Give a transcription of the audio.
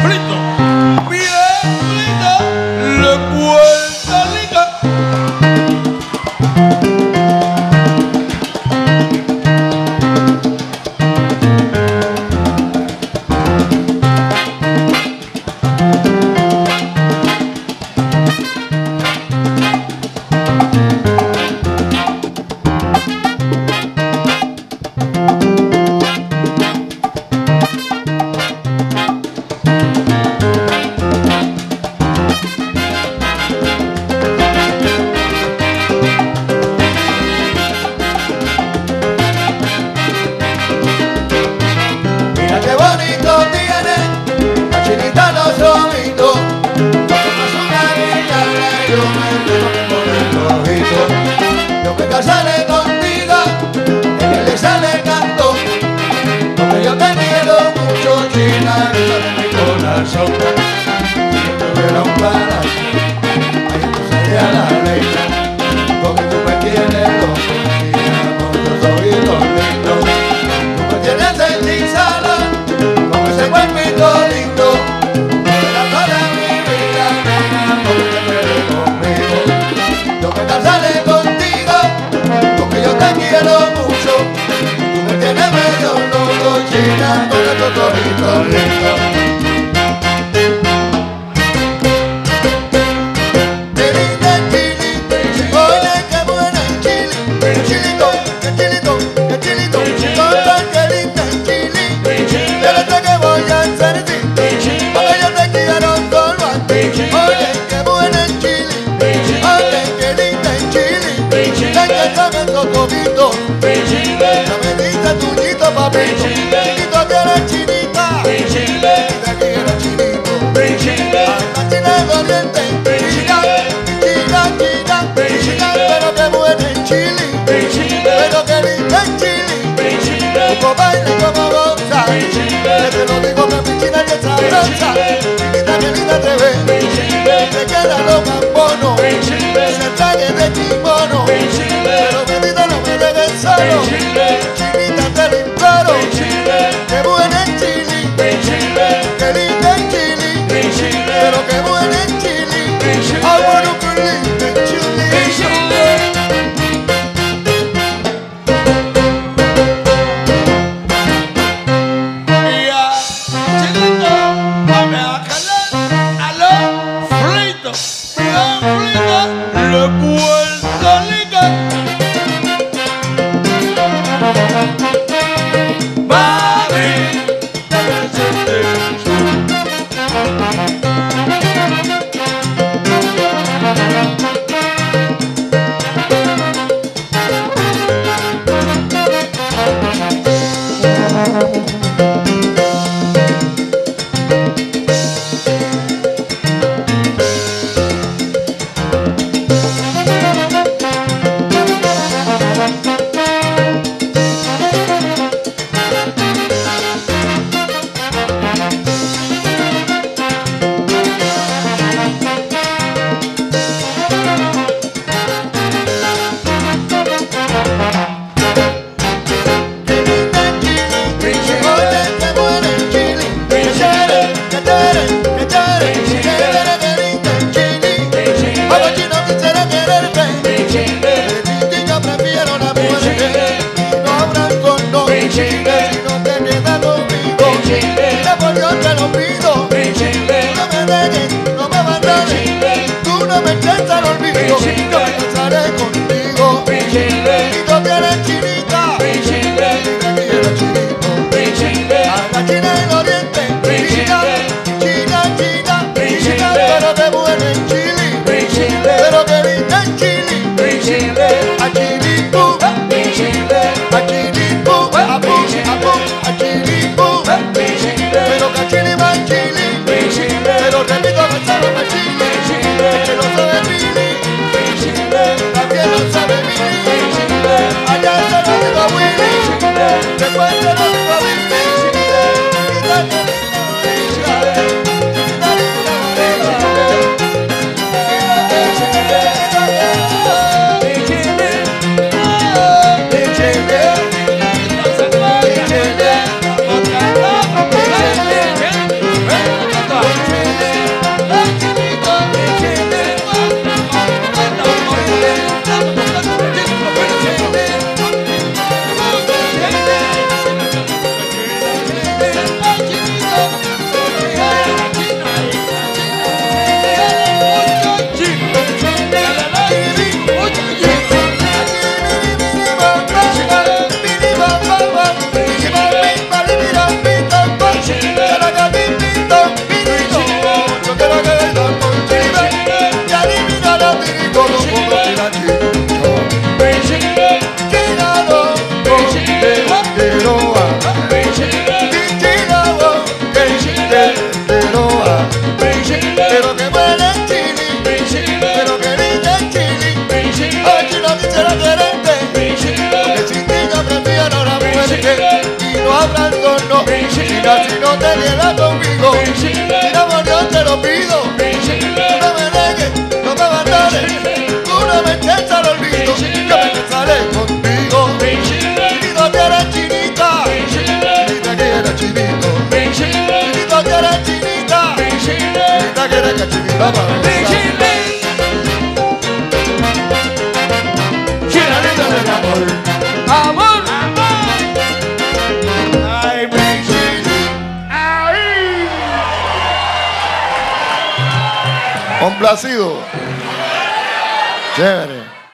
Plito, bien, Plito, la vuelta Beijing. Ya si no te dieras conmigo, mi amor, yo te lo pido. No me negues, no me abandones, tú no me eches al olvido. Yo me casaré contigo. Si no te eres chinita, si te quieres chinito. Si no te eres chinita, si te quieres cachinita para besar. Complacido. Chévere.